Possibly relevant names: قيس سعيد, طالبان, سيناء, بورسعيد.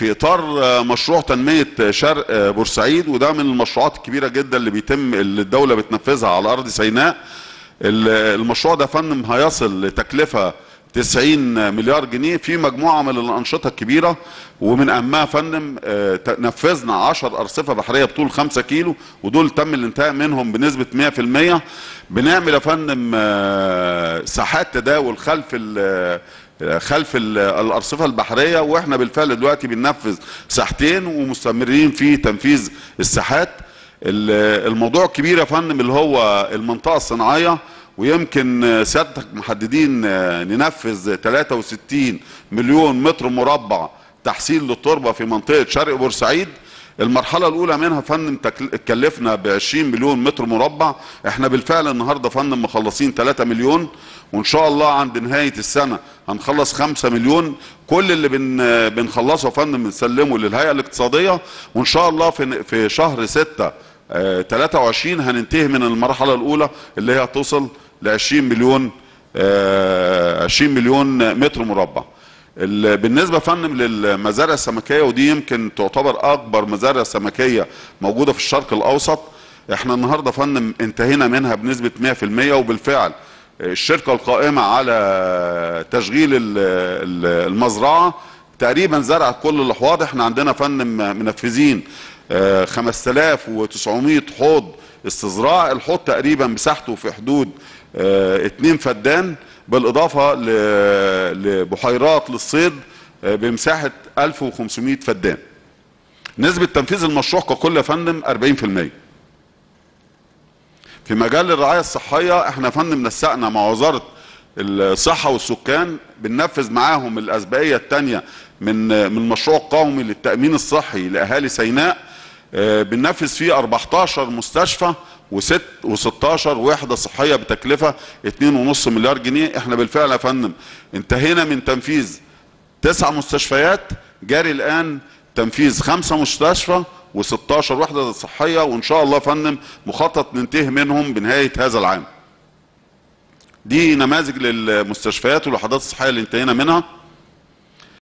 في اطار مشروع تنميه شرق بورسعيد، وده من المشروعات الكبيره جدا اللي بيتم اللي الدوله بتنفذها على ارض سيناء. المشروع ده فندم هيصل لتكلفه 90 مليار جنيه في مجموعه من الانشطه الكبيره، ومن اهمها فندم نفذنا 10 ارصفه بحريه بطول 5 كيلو، ودول تم الانتهاء منهم بنسبه 100%. بنعمل يا فندم ساحات تداول خلف الارصفه البحريه، واحنا بالفعل دلوقتي بننفذ ساحتين ومستمرين في تنفيذ الساحات. الموضوع كبير يا فندم اللي هو المنطقه الصناعيه، ويمكن سيادتك محددين ننفذ 63 مليون متر مربع تحصيل للتربه في منطقه شرق بورسعيد. المرحله الاولى منها فندم اتكلفنا ب 20 مليون متر مربع، احنا بالفعل النهارده فندم مخلصين 3 مليون، وان شاء الله عند نهايه السنه هنخلص 5 مليون. كل اللي بنخلصه يا فندم بنسلمه للهيئه الاقتصاديه، وان شاء الله في شهر 6/23 هننتهي من المرحله الاولى اللي هي توصل ل 20 مليون متر مربع. بالنسبه فندم للمزارع السمكيه، ودي يمكن تعتبر اكبر مزارع سمكيه موجوده في الشرق الاوسط، احنا النهارده فندم انتهينا منها بنسبه 100%، وبالفعل الشركه القائمه على تشغيل المزرعه تقريبا زرعت كل الاحواض. احنا عندنا فندم منفذين 5900 حوض استزراع، الحوض تقريبا مساحته في حدود 2 فدان، بالاضافه لبحيرات للصيد بمساحه 1500 فدان. نسبه تنفيذ المشروع ككل يا فندم 40%. في مجال الرعايه الصحيه، احنا فندم نسقنا مع وزاره الصحه والسكان، بننفذ معاهم الاسبقيه الثانيه من مشروع قومي للتامين الصحي لاهالي سيناء، بننفذ فيه 14 مستشفى و16 وحده صحيه بتكلفه 2.5 مليار جنيه. احنا بالفعل يا فندم انتهينا من تنفيذ 9 مستشفيات، جاري الان تنفيذ 5 مستشفى و16 وحده صحيه، وان شاء الله يا فندم مخطط ننتهي منهم بنهايه هذا العام. دي نماذج للمستشفيات والوحدات الصحيه اللي انتهينا منها.